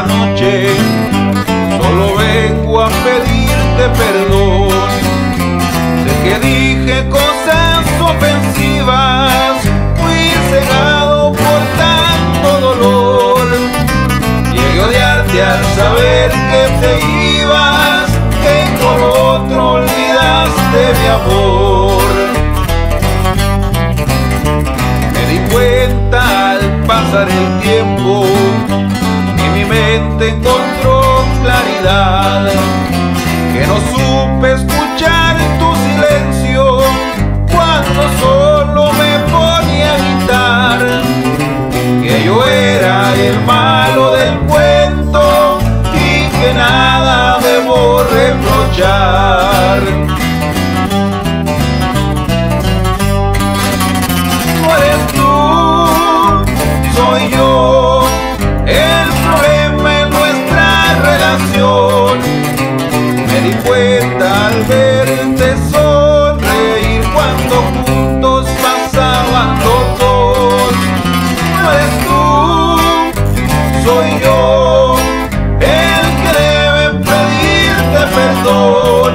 esta noche solo vengo a pedirte perdón. Sé que dije cosas ofensivas, fui cegado por tanto dolor. Llegué a odiarte al saber que te ibas, que por otro olvidaste mi amor. Me di cuenta al pasar el tiempo, te encontró claridad, que no supe escuchar tu silencio cuando solo me ponía a gritar que yo era el malo del cuento y que nada debo reprochar. No eres tú, soy yo el al verte sonreír cuando juntos pasábamos dos. No eres tú, soy yo el que debe pedirte perdón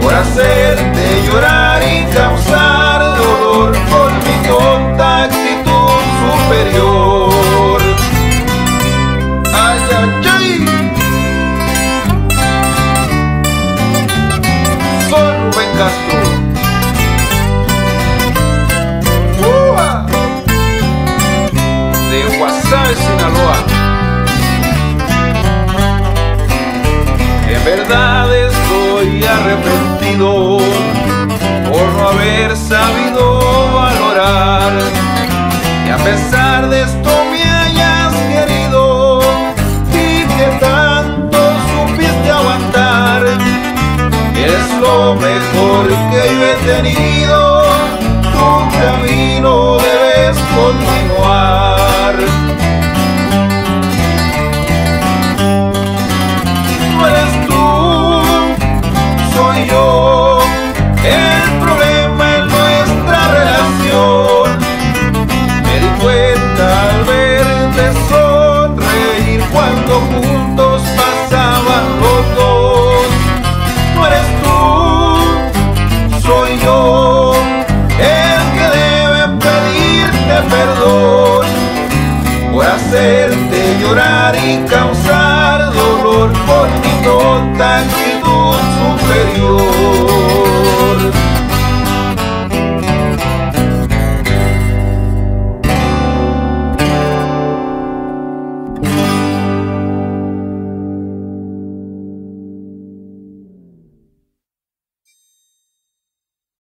por hacerte llorar y causar dolor por mi tonta actitud superior. Ay, ay, ay. Castro. De Guasave, Sinaloa. En verdad estoy arrepentido por no haber sabido valorar, y a pesar de esto me hayas querido y que tanto supiste aguantar. Eres lo mejor que yo he tenido, tu camino debes continuar. No eres tú, soy yo el problema en nuestra relación. Me di cuenta al verte sonreír cuando juntos pasaban los dos. Hacerte llorar y causar dolor por mi tonta actitud superior.